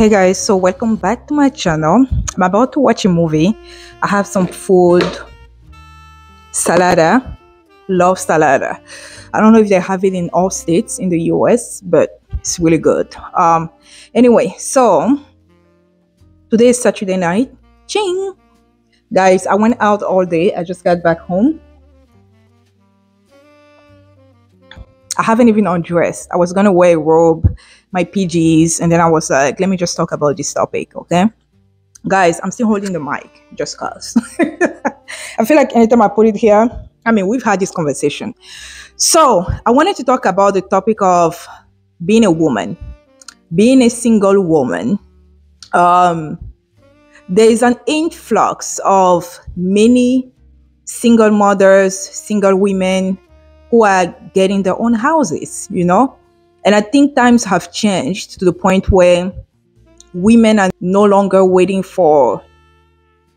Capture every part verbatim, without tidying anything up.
Hey guys, so welcome back to my channel. I'm about to watch a movie. I have some food, salada, love salada. I don't know if they have it in all states in the U S, but it's really good. Um, anyway, so today is Saturday night. Ching! Guys, I went out all day. I just got back home. I haven't even undressed. I was gonna wear a robe, my P Gs, and then I was like, let me just talk about this topic, okay? Guys, I'm still holding the mic, just cause. I feel like anytime I put it here, I mean, we've had this conversation. So I wanted to talk about the topic of being a woman, being a single woman. Um, there is an influx of many single mothers, single women, who are getting their own houses, you know? And I think times have changed to the point where women are no longer waiting for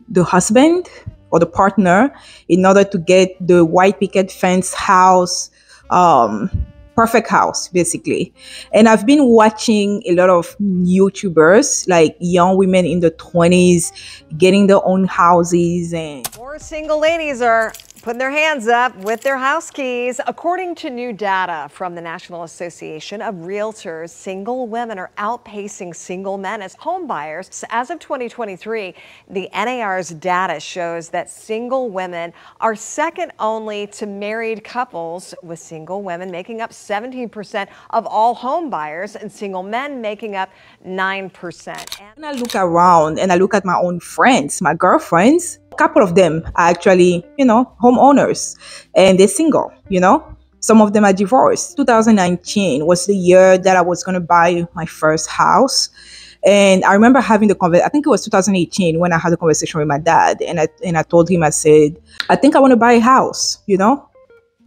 the husband or the partner in order to get the white picket fence house, um, perfect house, basically. And I've been watching a lot of YouTubers, like young women in the twenties, getting their own houses. And more single ladies are putting their hands up with their house keys. According to new data from the National Association of Realtors, single women are outpacing single men as home buyers. As of twenty twenty-three, the N A R's data shows that single women are second only to married couples, with single women making up seventeen percent of all home buyers and single men making up nine percent. And I look around and I look at my own friends, my girlfriends. A couple of them are actually, you know, homeowners, and they're single, you know. Some of them are divorced. two thousand nineteen was the year that I was going to buy my first house. And I remember having the conversation, I think it was two thousand eighteen when I had a conversation with my dad. And I, and I told him, I said, I think I want to buy a house, you know.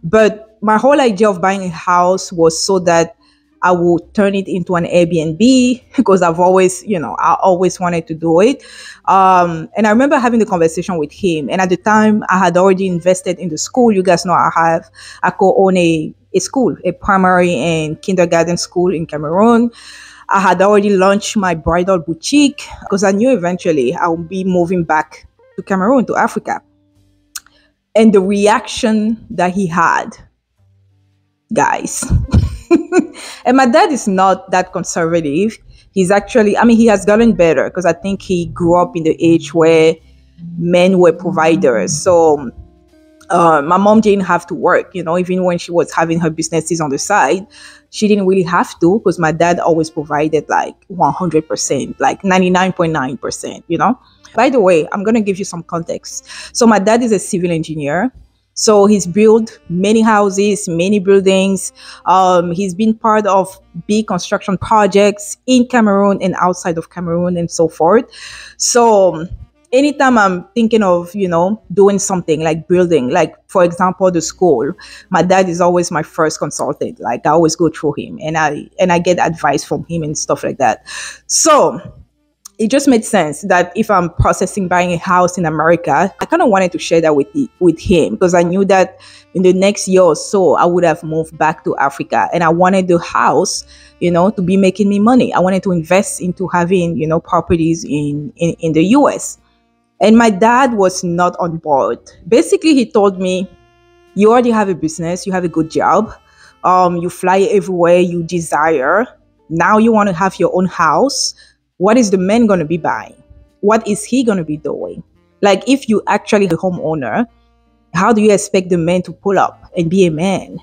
But my whole idea of buying a house was so that I will turn it into an Airbnb, because I've always, you know, I always wanted to do it. Um, and I remember having the conversation with him. And at the time, I had already invested in the school. You guys know I have, I co-own a, a school, a primary and kindergarten school in Cameroon. I had already launched my bridal boutique because I knew eventually I would be moving back to Cameroon, to Africa. And the reaction that he had, guys. And my dad is not that conservative. He's actually, I mean, he has gotten better because I think he grew up in the age where men were providers. So uh, my mom didn't have to work, you know, even when she was having her businesses on the side, she didn't really have to, because my dad always provided like one hundred percent, like ninety-nine point nine percent, you know. By the way, I'm going to give you some context. So my dad is a civil engineer. So he's built many houses, many buildings. Um, he's been part of big construction projects in Cameroon and outside of Cameroon and so forth. So anytime I'm thinking of, you know, doing something like building, like, for example, the school, my dad is always my first consultant. Like, I always go through him and I, and I get advice from him and stuff like that. So it just made sense that if I'm processing buying a house in America, I kind of wanted to share that with the, with him, because I knew that in the next year or so, I would have moved back to Africa, and I wanted the house, you know, to be making me money. I wanted to invest into having, you know, properties in, in, in the U S. And my dad was not on board. Basically, he told me, you already have a business, you have a good job, um, you fly everywhere you desire. Now you want to have your own house. What is the man going to be buying? What is he going to be doing? Like, if you actually the homeowner, how do you expect the man to pull up and be a man?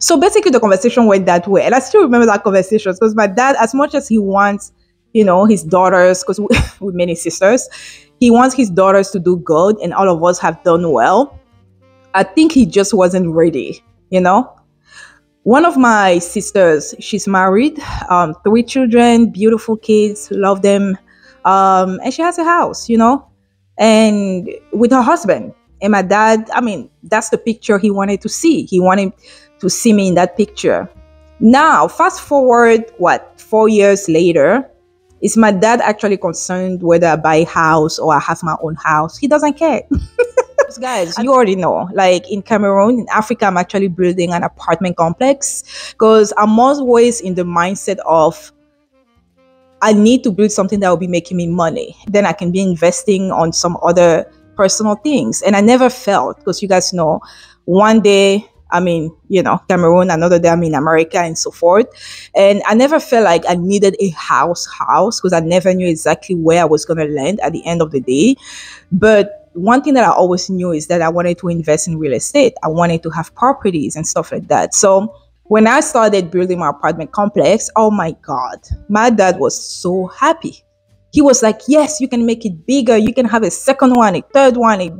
So basically the conversation went that way. And I still remember that conversation, because my dad, as much as he wants, you know, his daughters, because with many sisters, he wants his daughters to do good, and all of us have done well. I think he just wasn't ready, you know? One of my sisters, she's married, um, three children, beautiful kids, love them. Um, and she has a house, you know, and with her husband. And my dad, I mean, that's the picture he wanted to see. He wanted to see me in that picture. Now, fast forward, what, four years later, is my dad actually concerned whether I buy a house or I have my own house? He doesn't care. Guys, you already know, like in Cameroon, in Africa, I'm actually building an apartment complex, because I'm always in the mindset of I need to build something that will be making me money. Then I can be investing on some other personal things. And I never felt, because you guys know, one day I mean, you know, Cameroon, another day I'm in America and so forth. And I never felt like I needed a house house because I never knew exactly where I was going to land at the end of the day. But one thing that I always knew is that I wanted to invest in real estate. I wanted to have properties and stuff like that. So when I started building my apartment complex, oh my God, my dad was so happy. He was like, yes, you can make it bigger. You can have a second one, a third one. A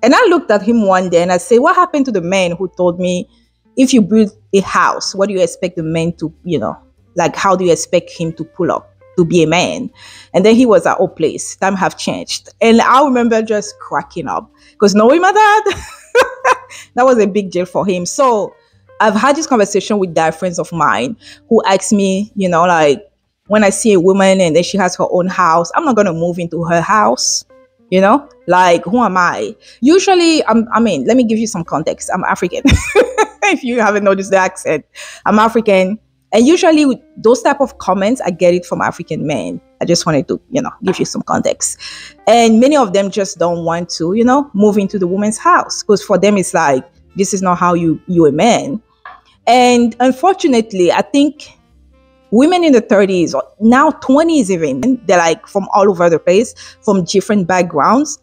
And I looked at him one day and I said, what happened to the man who told me, if you build a house, what do you expect the man to, you know, like, how do you expect him to pull up, to be a man? And then he was like, oh, please, time have changed. And I remember just cracking up because knowing my dad, that was a big deal for him. So I've had this conversation with dear friends of mine who asked me, you know, like, when I see a woman and then she has her own house, I'm not going to move into her house. You know, like, who am I? Usually, I'm, I mean, let me give you some context. I'm African. If you haven't noticed the accent, I'm African. And usually with those type of comments, I get it from African men. I just wanted to, you know, give you some context. And many of them just don't want to, you know, move into the woman's house. Because for them, it's like, this is not how you, you a man. And unfortunately, I think women in the thirties, or now twenties even, they're like from all over the place, from different backgrounds.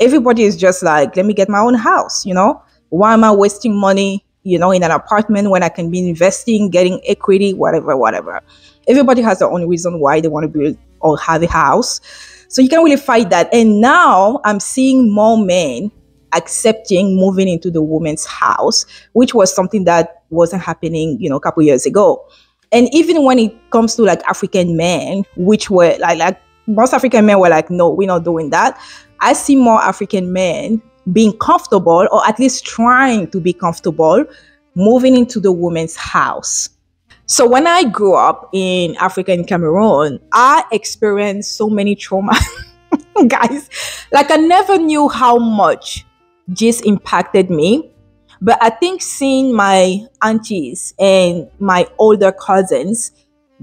Everybody is just like, let me get my own house, you know? Why am I wasting money, you know, in an apartment when I can be investing, getting equity, whatever, whatever. Everybody has their own reason why they want to build or have a house. So you can't really fight that. And now I'm seeing more men accepting moving into the woman's house, which was something that wasn't happening, you know, a couple years ago. And even when it comes to like African men, which were like, like most African men were like, no, we're not doing that. I see more African men being comfortable, or at least trying to be comfortable, moving into the woman's house. So when I grew up in Africa, in Cameroon, I experienced so many trauma, guys. Like, I never knew how much this impacted me. But I think seeing my aunties and my older cousins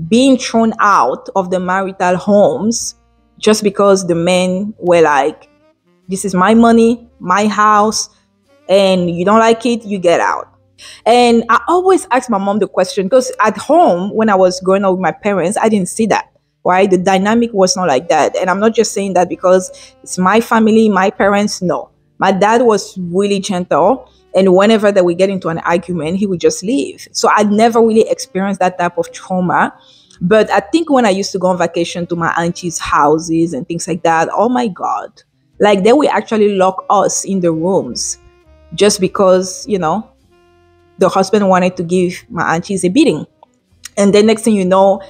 being thrown out of the marital homes just because the men were like, this is my money, my house, and you don't like it, you get out. And I always ask my mom the question, because at home, when I was growing up with my parents, I didn't see that, right? The dynamic was not like that. And I'm not just saying that because it's my family, my parents, no. My dad was really gentle. And whenever that we get into an argument, he would just leave. So I never really experienced that type of trauma. But I think when I used to go on vacation to my auntie's houses and things like that, oh my God, like they would actually lock us in the rooms just because, you know, the husband wanted to give my aunties a beating. And then next thing you know,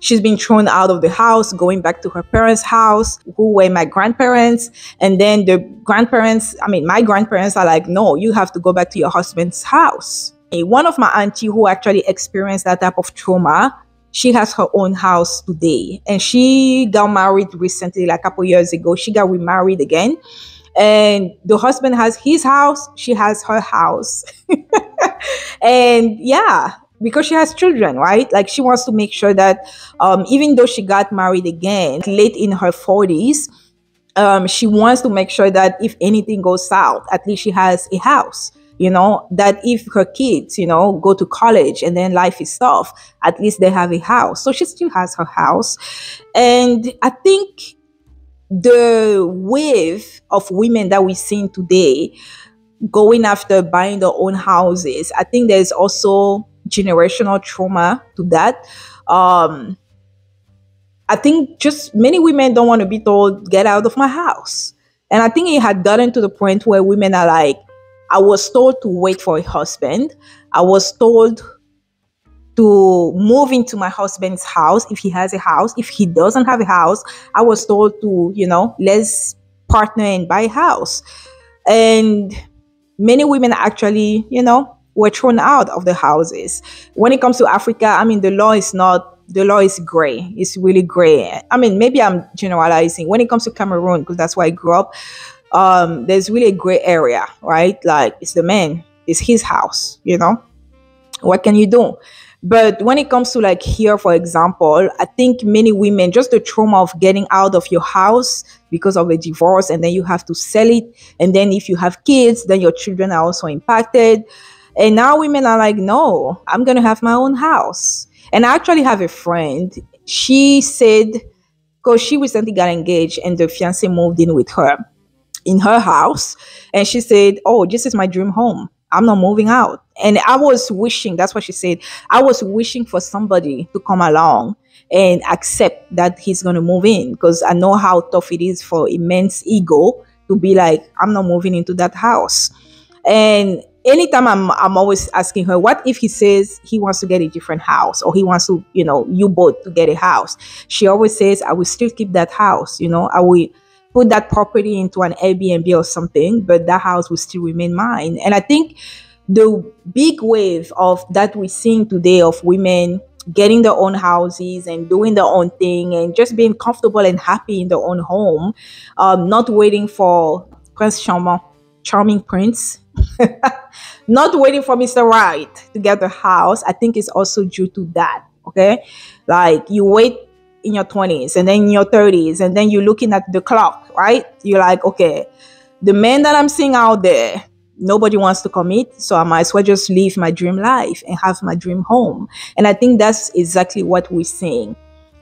she's been thrown out of the house, going back to her parents' house, who were my grandparents. And then the grandparents, I mean, my grandparents are like, no, you have to go back to your husband's house. And one of my auntie who actually experienced that type of trauma, she has her own house today. And she got married recently, like a couple years ago. She got remarried again. And the husband has his house. She has her house. And yeah. Because she has children, right? Like, she wants to make sure that um, even though she got married again late in her forties, um, she wants to make sure that if anything goes south, at least she has a house, you know, that if her kids, you know, go to college and then life is tough, at least they have a house. So she still has her house. And I think the wave of women that we're seeing today going after buying their own houses, I think there's also generational trauma to that. Um, I think just many women don't want to be told, get out of my house. And I think it had gotten to the point where women are like, I was told to wait for a husband. I was told to move into my husband's house if he has a house. If he doesn't have a house, I was told to, you know, let's partner and buy a house. And many women actually, you know, were thrown out of the houses. When it comes to Africa, I mean, the law is not, the law is gray. It's really gray. I mean, maybe I'm generalizing. When it comes to Cameroon, because that's where I grew up, um, there's really a gray area, right? Like, it's the man, it's his house, you know? What can you do? But when it comes to like here, for example, I think many women, just the trauma of getting out of your house because of a divorce, and then you have to sell it. And then if you have kids, then your children are also impacted. And now women are like, no, I'm going to have my own house. And I actually have a friend. She said, because she recently got engaged and the fiance moved in with her in her house. And she said, oh, this is my dream home. I'm not moving out. And I was wishing, that's what she said, I was wishing for somebody to come along and accept that he's going to move in, because I know how tough it is for immense ego to be like, I'm not moving into that house. And anytime I'm, I'm always asking her, what if he says he wants to get a different house, or he wants to, you know, you both to get a house? She always says, I will still keep that house. You know, I will put that property into an Airbnb or something, but that house will still remain mine. And I think the big wave of that we're seeing today of women getting their own houses and doing their own thing and just being comfortable and happy in their own home, um, not waiting for Prince Charmant, Charming Prince, not waiting for Mister Right to get the house, I think is also due to that, okay? Like, you wait in your twenties and then in your thirties, and then you're looking at the clock, right? You're like, okay, the men that I'm seeing out there, nobody wants to commit, so I might as well just live my dream life and have my dream home. And I think that's exactly what we're seeing.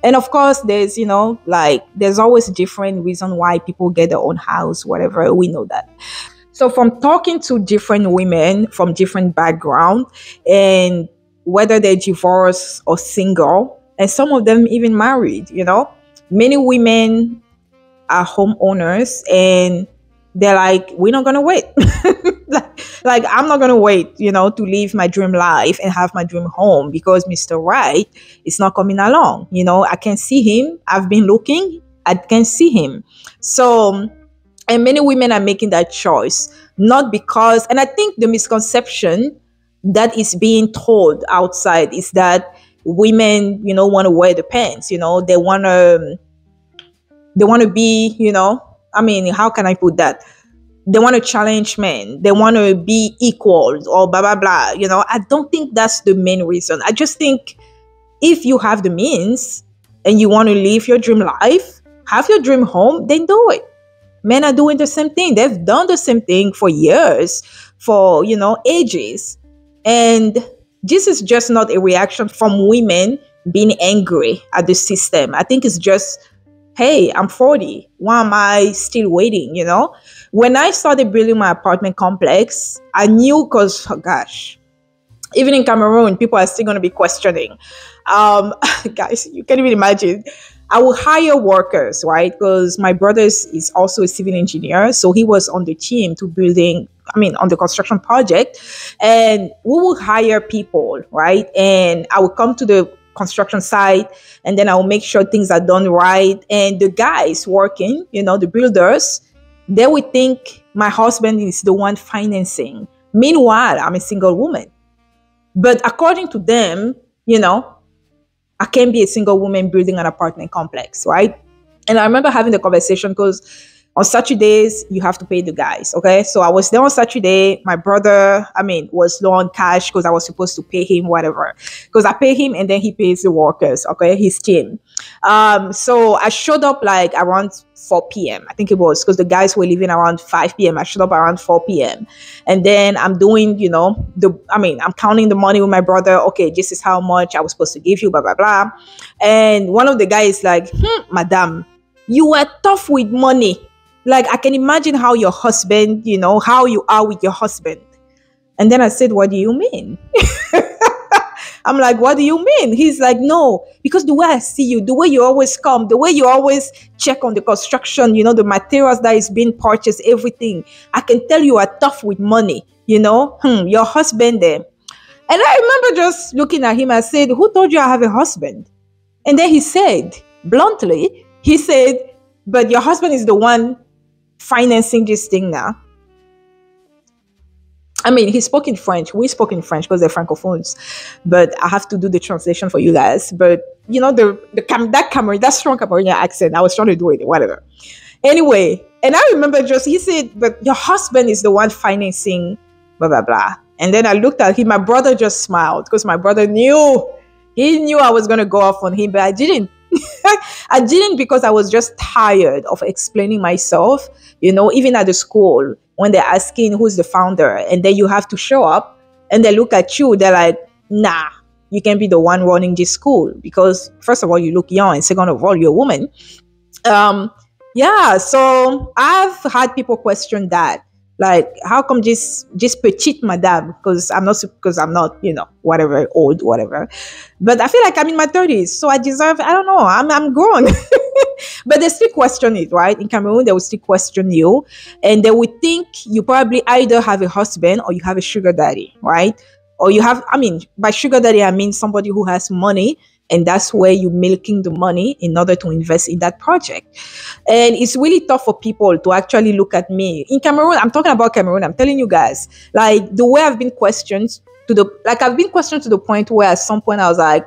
And of course, there's, you know, like, there's always different reason why people get their own house, whatever, we know that. So from talking to different women from different backgrounds, and whether they're divorced or single, and some of them even married, you know, many women are homeowners and they're like, we're not going to wait. like, like, I'm not going to wait, you know, to live my dream life and have my dream home because Mister Right is not coming along. You know, I can see him. I've been looking. I can see him. So... And many women are making that choice, not because, and I think the misconception that is being told outside is that women, you know, want to wear the pants, you know, they want to, they want to be, you know, I mean, how can I put that? They want to challenge men. They want to be equal or blah, blah, blah. You know, I don't think that's the main reason. I just think if you have the means and you want to live your dream life, have your dream home, then do it. Men are doing the same thing. They've done the same thing for years, for, you know, ages. And this is just not a reaction from women being angry at the system. I think it's just, hey, I'm forty. Why am I still waiting, you know? When I started building my apartment complex, I knew because, oh gosh, even in Cameroon, people are still going to be questioning. Um, guys, you can't even imagine. I will hire workers, right? Because my brother is also a civil engineer. So he was on the team to building, I mean, on the construction project. And we will hire people, right? And I will come to the construction site and then I will make sure things are done right. And the guys working, you know, the builders, they would think my husband is the one financing. Meanwhile, I'm a single woman. But according to them, you know, I can't be a single woman building an apartment complex, right? And I remember having the conversation because on Saturdays, you have to pay the guys, okay? So I was there on Saturday. My brother, I mean, was low on cash because I was supposed to pay him, whatever. Because I pay him and then he pays the workers, okay? His team. Um, so I showed up like around four p m I think it was, because the guys were leaving around five p m I showed up around four p m And then I'm doing, you know, the, I mean, I'm counting the money with my brother. Okay, this is how much I was supposed to give you, blah, blah, blah. And one of the guys is like, hmm, madam, you were tough with money. Like, I can imagine how your husband, you know, how you are with your husband. And then I said, what do you mean? I'm like, what do you mean? He's like, no, because the way I see you, the way you always come, the way you always check on the construction, you know, the materials that is being purchased, everything. I can tell you are tough with money, you know, hmm, your husband there. And I remember just looking at him, I said, who told you I have a husband? And then he said, bluntly, he said, but your husband is the one financing this thing now. I mean, he spoke in French. We spoke in French because they're francophones, but I have to do the translation for you guys. But you know, the, the cam that Cameroon, that strong Cameroonian accent, I was trying to do it, whatever. Anyway, and I remember just, he said, but your husband is the one financing, blah, blah, blah. And then I looked at him. My brother just smiled because my brother knew. He knew I was going to go off on him, but I didn't. I didn't because I was just tired of explaining myself. You know, even at the school, when they're asking who's the founder, and then you have to show up and they look at you, they're like, nah, you can't be the one running this school because first of all, you look young and second of all, you're a woman. Um, yeah, so I've had people question that. Like, how come this, this petite madame? Because I'm not, because I'm not, you know, whatever, old, whatever. But I feel like I'm in my thirties, so I deserve, I don't know, I'm, I'm grown. But they still question it, right? In Cameroon, they will still question you. And they would think you probably either have a husband or you have a sugar daddy, right? Or you have, I mean, by sugar daddy, I mean somebody who has money. And that's where you're milking the money in order to invest in that project. And it's really tough for people to actually look at me. In Cameroon, I'm talking about Cameroon, I'm telling you guys, like the way I've been questioned to the, like I've been questioned to the point where at some point I was like,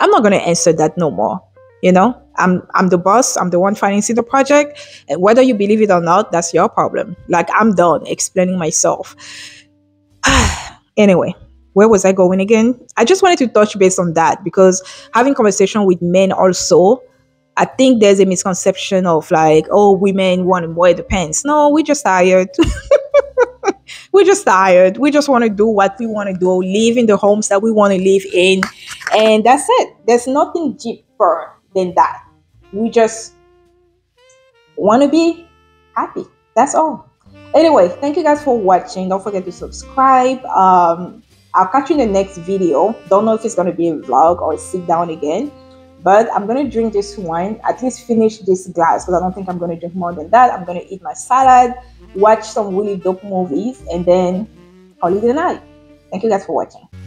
I'm not going to answer that no more. You know, I'm, I'm the boss, I'm the one financing the project. And whether you believe it or not, that's your problem. Like I'm done explaining myself. Anyway. Where was I going again? I just wanted to touch base on that because having conversation with men also, I think there's a misconception of like, oh, women want to wear the pants. No, we're just tired. We're just tired. We just want to do what we want to do, live in the homes that we want to live in. And that's it. There's nothing deeper than that. We just want to be happy. That's all. Anyway, thank you guys for watching. Don't forget to subscribe. Um, I'll catch you in the next video. Don't know if it's going to be a vlog or a sit down again, but I'm going to drink this wine, at least finish this glass, because I don't think I'm going to drink more than that. I'm going to eat my salad, watch some really dope movies, and then call it a night. Thank you guys for watching.